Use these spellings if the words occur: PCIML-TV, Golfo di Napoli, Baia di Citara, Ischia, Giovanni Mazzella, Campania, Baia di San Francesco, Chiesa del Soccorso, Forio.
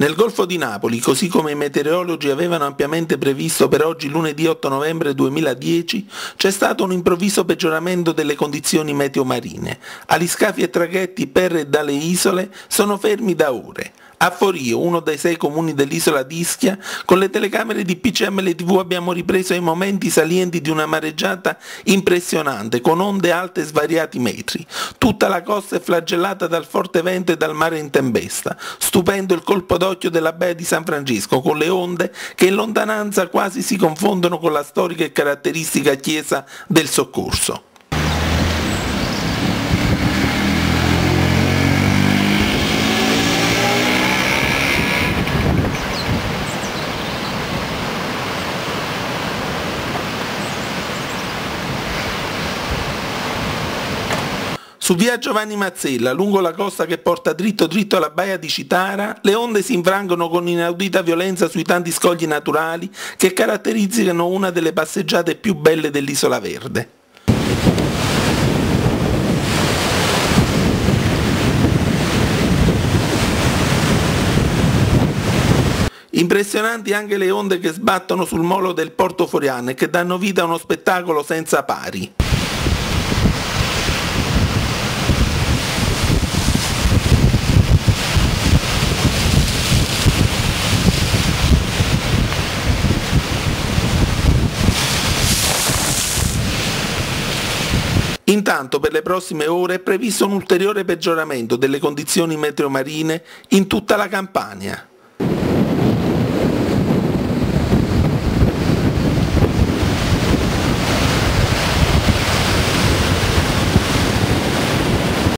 Nel Golfo di Napoli, così come i meteorologi avevano ampiamente previsto per oggi lunedì 8 novembre 2010, c'è stato un improvviso peggioramento delle condizioni meteo marine. Aliscafi e traghetti per e dalle isole sono fermi da ore. A Forio, uno dei 6 comuni dell'isola di Ischia, con le telecamere di PCIML-TV abbiamo ripreso i momenti salienti di una mareggiata impressionante, con onde alte svariati metri. Tutta la costa è flagellata dal forte vento e dal mare in tempesta, stupendo il colpo d'occhio della Baia di San Francesco, con le onde che in lontananza quasi si confondono con la storica e caratteristica Chiesa del Soccorso. Su via Giovanni Mazzella, lungo la costa che porta dritto dritto alla Baia di Citara, le onde si infrangono con inaudita violenza sui tanti scogli naturali che caratterizzano una delle passeggiate più belle dell'Isola Verde. Impressionanti anche le onde che sbattono sul molo del porto foriano e che danno vita a uno spettacolo senza pari. Intanto per le prossime ore è previsto un ulteriore peggioramento delle condizioni meteo marine in tutta la Campania.